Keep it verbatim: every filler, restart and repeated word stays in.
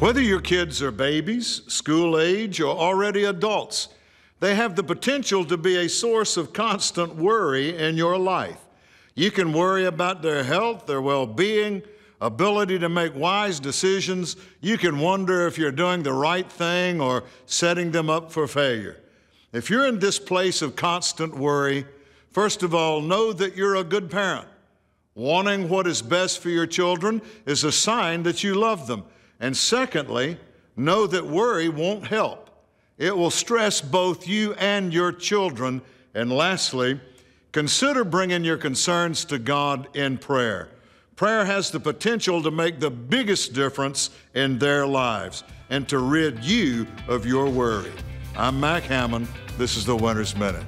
Whether your kids are babies, school age, or already adults, they have the potential to be a source of constant worry in your life. You can worry about their health, their well-being, ability to make wise decisions. You can wonder if you're doing the right thing or setting them up for failure. If you're in this place of constant worry, first of all, know that you're a good parent. Wanting what is best for your children is a sign that you love them. And secondly, know that worry won't help. It will stress both you and your children. And lastly, consider bringing your concerns to God in prayer. Prayer has the potential to make the biggest difference in their lives and to rid you of your worry. I'm Mac Hammond. This is The Winner's Minute.